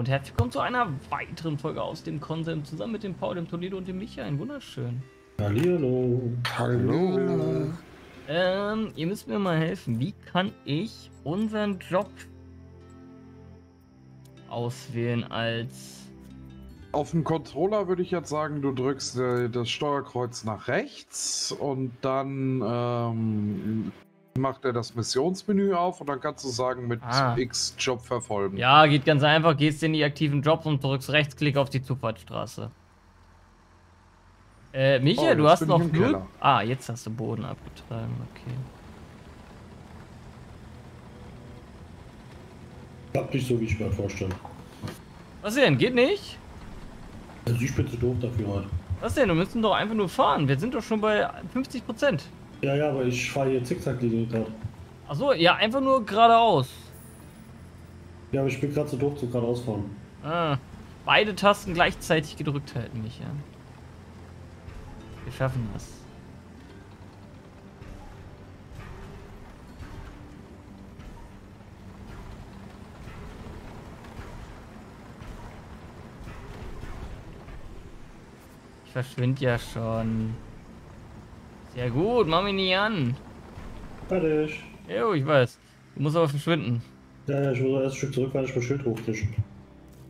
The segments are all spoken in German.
und herzlich willkommen zu einer weiteren Folge aus dem Konsens zusammen mit dem Paul, dem Toledo und dem Micha. Ein wunderschön. Hallihallo. Hallo. Ihr müsst mir mal helfen. Wie kann ich unseren Job auswählen als... Auf dem Controller würde ich jetzt sagen, du drückst das Steuerkreuz nach rechts und dann... macht er das Missionsmenü auf und dann kannst du sagen mit X Job verfolgen. Ja, geht ganz einfach. Gehst in die aktiven Jobs und drückst Rechtsklick auf die Zufahrtsstraße. Micha, du hast noch Glück. Jetzt hast du Boden abgetragen. Okay. Klappt nicht so, wie ich mir vorstelle. Was denn? Geht nicht? Also ich bin zu doof dafür heute. Was denn? Wir müssen doch einfach nur fahren. Wir sind doch schon bei 50%. Ja, aber ich fahre hier Zickzack-Linie gerade. Achso, ja, einfach nur geradeaus. Ja, aber ich bin gerade so doof zu geradeaus fahren. Beide Tasten gleichzeitig gedrückt halten, Micha. Wir schaffen das. Ich verschwinde ja schon. Sehr gut, mach mich nicht an. Fertig. Jo, ich weiß. Du musst aber verschwinden. Ja, ich muss erst ein Stück zurück, weil ich mein Schild hochtische.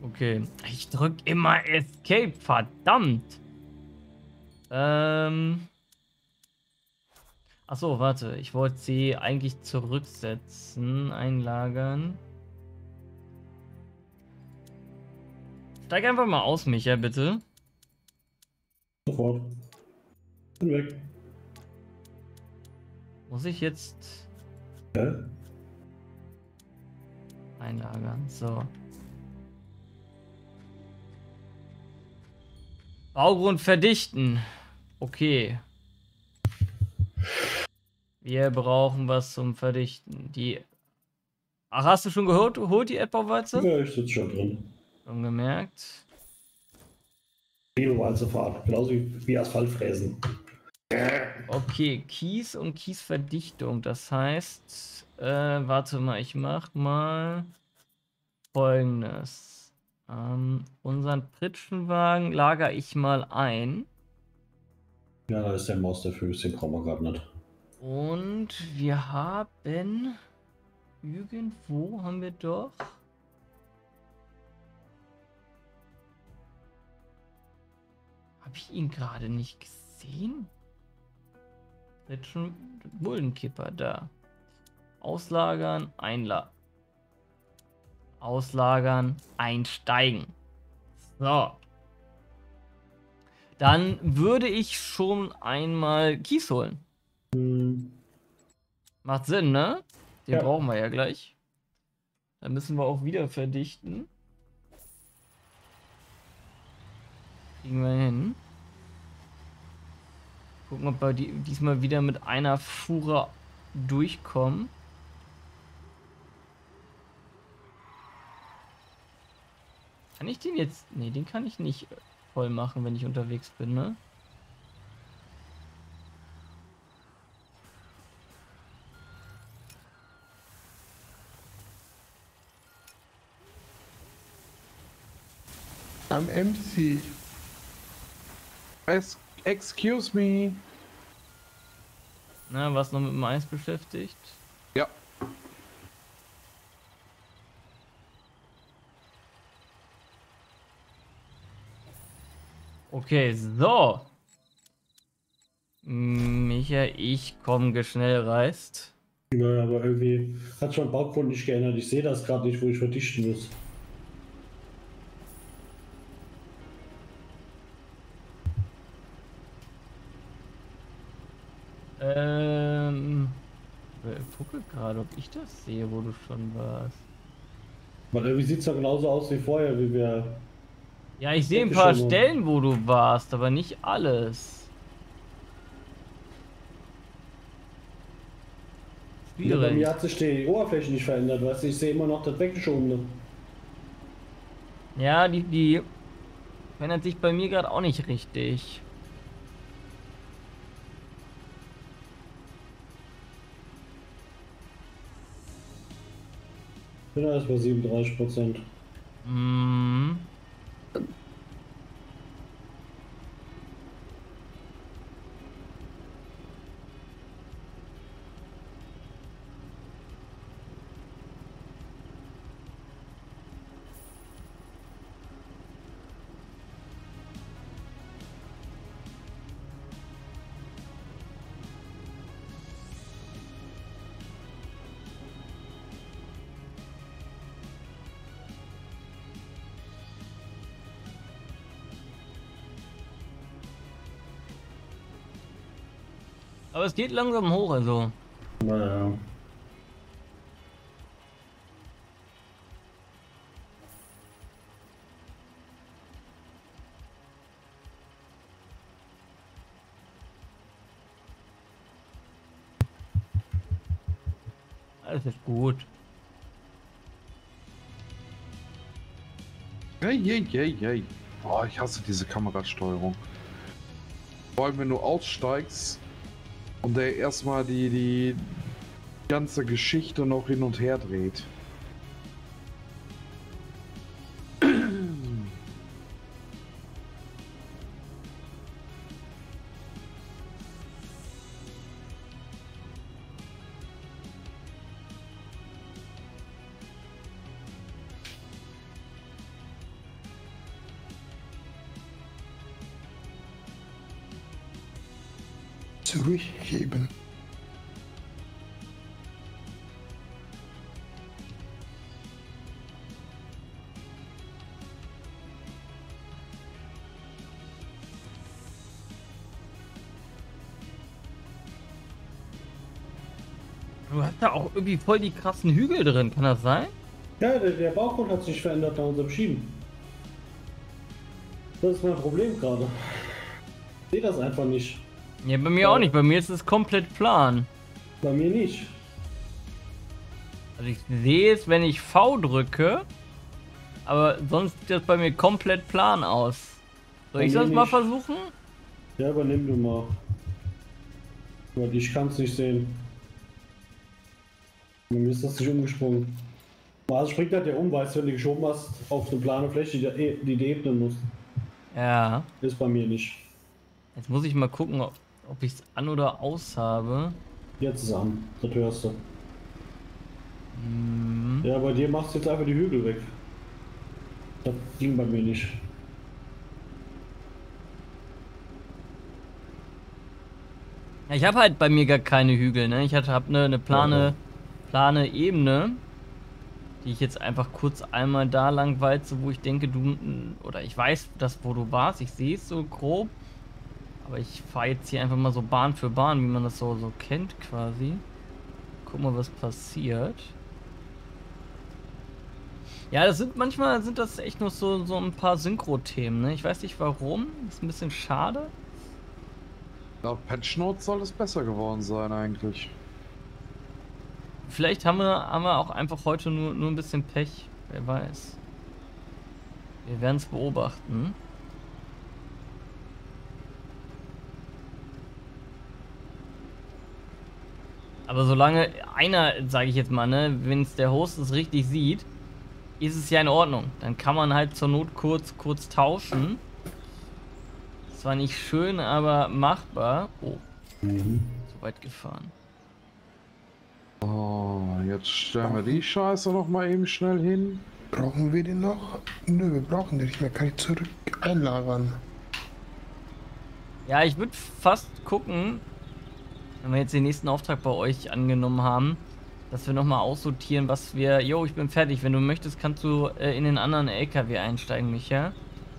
Okay. Ich drück immer Escape, verdammt. Achso, warte. Ich wollte sie eigentlich zurücksetzen, einlagern. Steig einfach mal aus, Micha, bitte. Sofort. Bin weg. Muss ich jetzt einlagern? So. Baugrund verdichten. Okay. Wir brauchen was zum Verdichten. Die. Ach, hast du schon geholt die Erdbauwalze? Ja, ich sitze schon drin. Schon gemerkt. Biowalze fahren. Genauso wie Asphaltfräsen. Okay, Kies und Kiesverdichtung. Das heißt, warte mal, ich mach mal Folgendes. Unseren Pritschenwagen lager ich mal ein. Ja, da ist der Maus dafür, den brauchen wir gerade nicht. Und wir haben... Irgendwo haben wir doch... Habe ich ihn gerade nicht gesehen? Schon Bullenkipper da. Auslagern, einlagern. Auslagern, einsteigen. So. Dann würde ich schon einmal Kies holen. Macht Sinn, ne? Den brauchen wir ja gleich. Dann müssen wir auch wieder verdichten. Kriegen wir hin. Gucken, ob wir diesmal wieder mit einer Fuhre durchkommen. Kann ich den jetzt... Ne, den kann ich nicht voll machen, wenn ich unterwegs bin, ne? Am MC. Excuse me. Na, warst du noch mit dem Eis beschäftigt? Ja. Okay, so. Micha, ich komm geschnell reist. Naja, aber irgendwie hat schon Baugrund nicht geändert. Ich sehe das gerade nicht, wo ich verdichten muss. Ich gucke gerade, ob ich das sehe, wo du schon warst. Weil irgendwie sieht es ja genauso aus wie vorher, wie wir... Ja, ich sehe ein paar Stellen, wo du warst, aber nicht alles. Schwierig. Ja, bei mir hat sich die Oberfläche nicht verändert, weißt du? Ich sehe immer noch das Weggeschobene. Ja, die verändert sich bei mir gerade auch nicht richtig. Ich bin erst bei 37%. Aber es geht langsam hoch, also. Naja. Alles ist gut. Hey, hey, hey, hey. Oh, ich hasse diese Kamerasteuerung. Vor allem, wenn du aussteigst und der erstmal die ganze Geschichte noch hin und her dreht. Zurückgeben. Du hast da auch irgendwie voll die krassen Hügel drin, kann das sein? Ja, der Baugrund hat sich verändert nach unserem Schieben. Das ist mein Problem gerade. Ich sehe das einfach nicht. Ja, bei mir auch nicht. Bei mir ist es komplett plan. Bei mir nicht. Also ich sehe es, wenn ich V drücke, aber sonst sieht das bei mir komplett plan aus. Soll ich das mal versuchen? Ja, übernimm du mal. Weil ich kann es nicht sehen. Bei mir ist das nicht umgesprungen. Also springt halt der um, weißt du, wenn du geschoben hast, auf eine plane Fläche, die du ebnen musst. Ja. Ist bei mir nicht. Jetzt muss ich mal gucken, ob ich es an oder aus habe. Jetzt ist es an, das hörst du. Mm. Ja, bei dir machst du jetzt einfach die Hügel weg. Das ging bei mir nicht. Ja, ich habe halt bei mir gar keine Hügel, ne? Ich habe eine plane Ebene, die ich jetzt einfach kurz einmal da lang walze, wo ich denke, du... Oder ich weiß, wo du warst, ich sehe es so grob. Aber ich fahre jetzt hier einfach mal so Bahn für Bahn, wie man das so kennt quasi. Guck mal, was passiert. Ja, manchmal sind das echt nur so ein paar Synchro-Themen, ne? Ich weiß nicht warum, ist ein bisschen schade. Laut Patch Notes soll es besser geworden sein eigentlich. Vielleicht haben wir auch einfach heute nur ein bisschen Pech, wer weiß. Wir werden es beobachten. Aber solange einer, sage ich jetzt mal, ne, wenn es der Host es richtig sieht, ist es ja in Ordnung. Dann kann man halt zur Not kurz tauschen. Zwar nicht schön, aber machbar. Oh, so weit gefahren. Oh, jetzt stellen wir die Scheiße noch mal eben schnell hin. Brauchen wir den noch? Nö, wir brauchen den nicht mehr. Kann ich zurück einlagern? Ja, ich würde fast gucken... Wenn wir jetzt den nächsten Auftrag bei euch angenommen haben, dass wir nochmal aussortieren, was wir... Jo, ich bin fertig. Wenn du möchtest, kannst du in den anderen LKW einsteigen, Micha.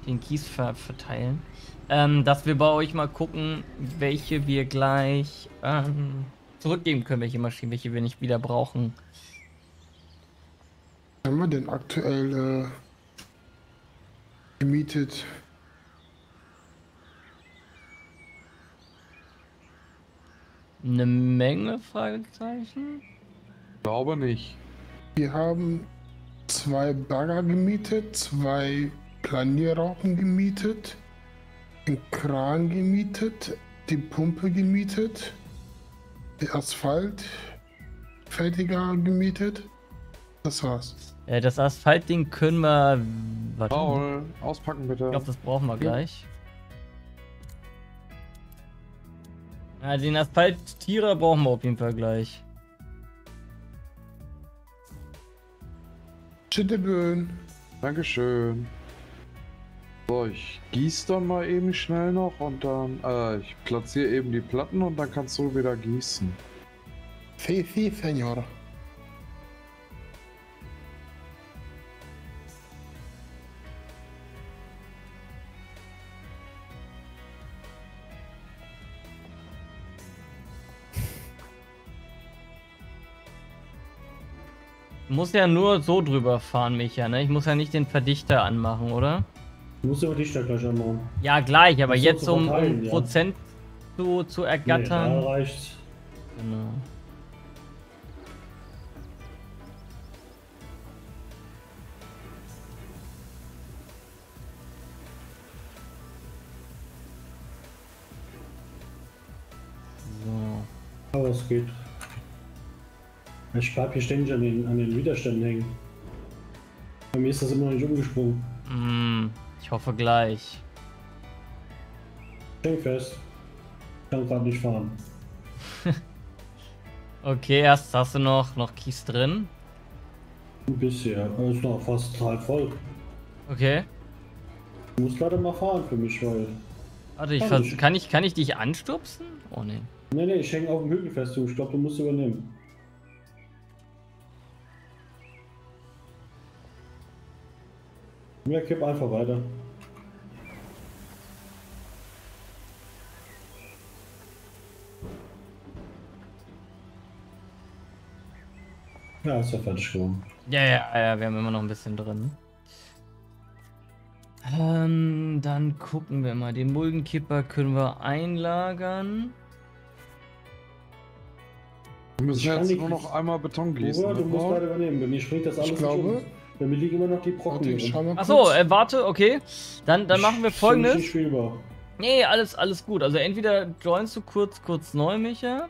Den Kies verteilen. Dass wir bei euch mal gucken, welche wir gleich zurückgeben können, welche Maschinen, welche wir nicht wieder brauchen. Haben wir denn aktuell gemietet? Eine Menge Fragezeichen? Ich glaube nicht. Wir haben 2 Bagger gemietet, 2 Planierraupen gemietet, den Kran gemietet, die Pumpe gemietet, den Asphaltfertiger gemietet. Das war's. Das Asphaltding können wir... Warte. Paul, auspacken bitte. Ich glaube, das brauchen wir gleich. Ja, den Asphalttierer brauchen wir auf jeden Fall gleich. Schön. Dankeschön. So, ich gieße dann mal eben schnell noch und dann... ich platziere eben die Platten und dann kannst du wieder gießen. Viel, Senor. Muss ja nur so drüber fahren, Micha, ne? Ich muss ja nicht den Verdichter anmachen, oder? Du musst den Verdichter gleich anmachen. Ja, gleich, aber jetzt um ja. Prozent zu ergattern. Nee, da reicht's. Genau. So. Aber es geht. Ich bleib hier ständig an den Widerständen hängen. Bei mir ist das immer noch nicht umgesprungen. Ich hoffe gleich. Häng fest. Ich kann gerade nicht fahren. Okay, erst hast du noch Kies drin? Ein bisschen, aber ist noch fast halb voll. Okay. Du musst leider mal fahren für mich, weil... Warte, kann ich dich anstupsen? Oh ne. Nee, ich hänge auf dem Hügel fest, du. Ich glaube, du musst übernehmen. Ja, kipp einfach weiter. Ja, ist ja fertig geworden. Ja, wir haben immer noch ein bisschen drin. Dann gucken wir mal. Den Muldenkipper können wir einlagern. Wir müssen jetzt nur noch einmal Beton gießen. Oder? Du musst leider übernehmen, bei mir springt das alles. Ich glaube. Bei mir liegen immer noch die Brocken. Achso, warte, okay. Dann machen wir Folgendes. Nicht spielbar. Nee, alles gut. Also entweder joinst du kurz neu, Micha.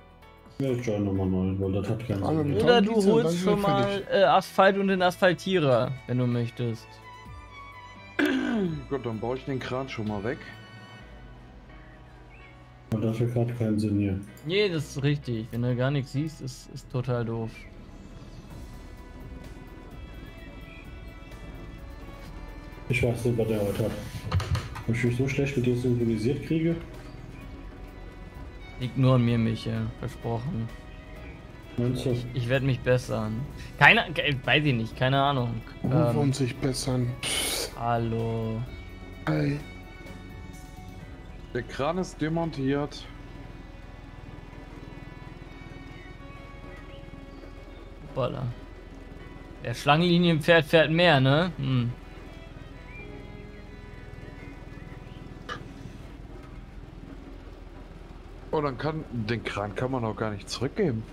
Ja, ich join nochmal neu, weil das hat keinen Sinn. Oder du holst schon mal Asphalt und den Asphaltierer, wenn du möchtest. Gut, dann baue ich den Kran schon mal weg. Und dafür gerade keinen Sinn hier. Nee, das ist richtig. Wenn du gar nichts siehst, ist total doof. Ich weiß nicht, was der heute hat. Wenn ich mich so schlecht mit dir synchronisiert kriege. Liegt nur an mir, Micha. Versprochen. Ich werde mich bessern. Weiß ich nicht, keine Ahnung. Ruf uns sich bessern. Hallo. Hi. Der Kran ist demontiert. Hoppala. Der Schlangenlinienpferd fährt mehr, ne? Hm. Oh, dann den Kran kann man auch gar nicht zurückgeben.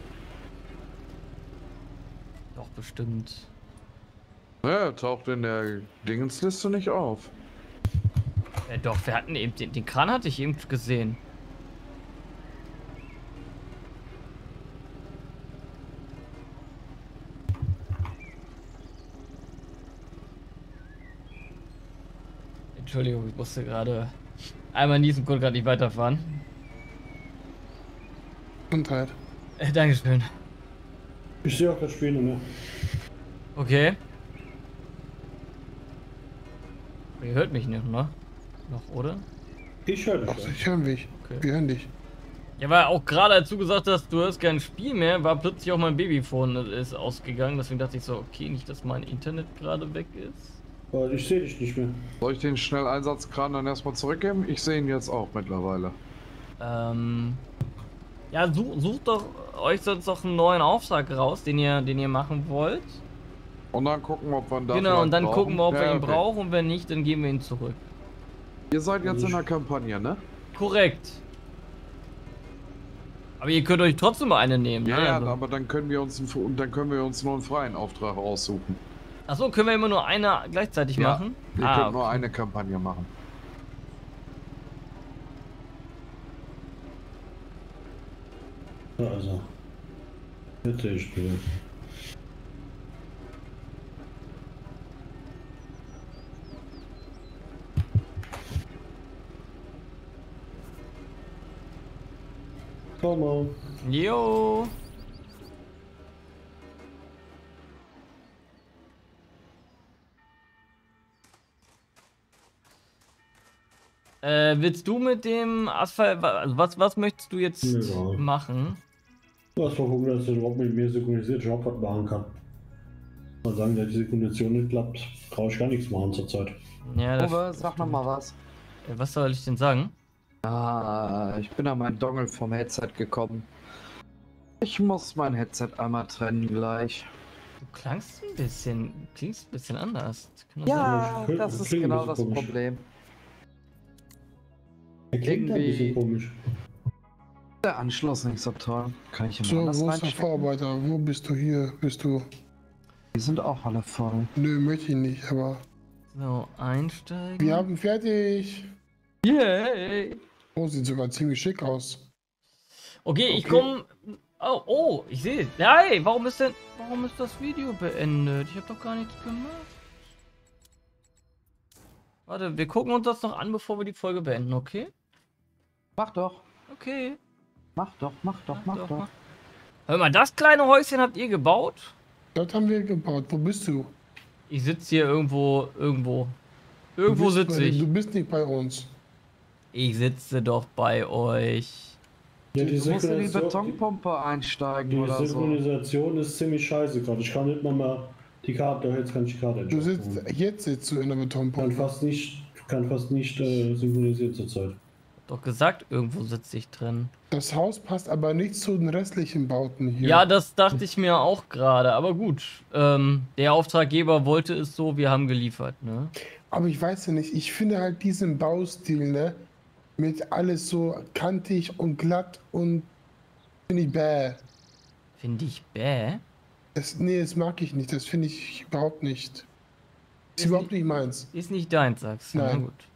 Doch, bestimmt. Naja, taucht in der Dingensliste nicht auf. Ja, doch, wir hatten eben den Kran hatte ich eben gesehen. Entschuldigung, ich musste gerade einmal niesen, konnte gerade nicht weiterfahren. Gesundheit. Dankeschön. Ich sehe auch das Spiel nicht mehr. Okay. Ihr hört mich nicht, ne? Noch, oder? Ich höre dich. Ich höre mich. Okay. Wir hören dich. Ja, weil auch gerade als du gesagt hast, du hörst kein Spiel mehr, war plötzlich auch mein Babyphone ist ausgegangen. Deswegen dachte ich so, okay, nicht, dass mein Internet gerade weg ist. Aber ich sehe dich nicht mehr. Soll ich den Schnelleinsatzkran dann erstmal zurückgeben? Ich sehe ihn jetzt auch mittlerweile. Ja, sucht doch euch sonst noch einen neuen Auftrag raus, den ihr machen wollt. Und dann gucken wir, ob wir ihn brauchen. Genau, und dann gucken wir, ob wir ihn brauchen, und wenn nicht, dann geben wir ihn zurück. Ihr seid jetzt in der Kampagne, ne? Korrekt. Aber ihr könnt euch trotzdem mal eine nehmen, ne? Ja, also. Aber dann können wir uns nur einen freien Auftrag aussuchen. Achso, können wir immer nur eine gleichzeitig machen? Ihr könnt nur eine Kampagne machen. Also, bitte ich spiele. Komm mal. Jo. Willst du mit dem Asphalt, was möchtest du jetzt machen? Du hast doch Hunger, dass du überhaupt mit mir synchronisiert überhaupt was machen kann. Mal sagen, dass die Synchronisation nicht klappt, brauche ich gar nichts machen zurzeit. Ja, Uwe, sag noch mal was. Was soll ich denn sagen? Ah, ich bin an meinen Dongle vom Headset gekommen. Ich muss mein Headset einmal trennen gleich. Du klingst ein bisschen anders. Ja, das ist genau das Problem. Er klingt ein bisschen komisch. Der Anschluss nicht so toll. Kann ich immer anders reinstecken. So, wo ist der Vorarbeiter? Wo bist du hier? Bist du? Die sind auch alle voll. Nö, möchte ich nicht, aber... So, einsteigen. Wir haben fertig. Yay! Oh, sieht sogar ziemlich schick aus. Okay, ich komme... Oh, oh, ich sehe. Hey, warum ist das Video beendet? Ich habe doch gar nichts gemacht. Warte, wir gucken uns das noch an, bevor wir die Folge beenden, okay? Mach doch. Okay. Mach doch. Hör mal, das kleine Häuschen habt ihr gebaut? Das haben wir gebaut. Wo bist du? Ich sitze hier irgendwo. Irgendwo sitze ich. Du bist nicht bei uns. Ich sitze doch bei euch. Ja, du musst in die Betonpumpe einsteigen oder so. Die Synchronisation ist ziemlich scheiße gerade. Ich kann nicht mal die Karte, jetzt kann ich die Karte einsteigen. Jetzt sitzt du in der Betonpumpe. Kann fast nicht synchronisiert zurzeit. Doch gesagt, irgendwo sitze ich drin. Das Haus passt aber nicht zu den restlichen Bauten hier. Ja, das dachte ich mir auch gerade, aber gut. Der Auftraggeber wollte es so, wir haben geliefert, ne? Aber ich weiß ja nicht, ich finde halt diesen Baustil, ne? Mit alles so kantig und glatt und finde ich bäh. Finde ich bäh? Nee, das mag ich nicht, das finde ich überhaupt nicht. Ist überhaupt nicht meins. Ist nicht deins, sagst du. Nein. Na gut.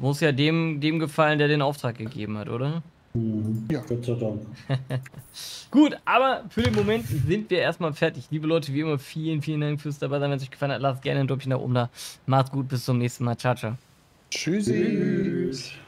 Muss ja dem gefallen, der den Auftrag gegeben hat, oder? Ja, Gott sei Dank. Gut, aber für den Moment sind wir erstmal fertig. Liebe Leute, wie immer, vielen Dank fürs dabei sein. Wenn es euch gefallen hat, lasst gerne ein Däumchen nach oben da. Macht's gut, bis zum nächsten Mal. Ciao, ciao. Tschüssi. Tschüss.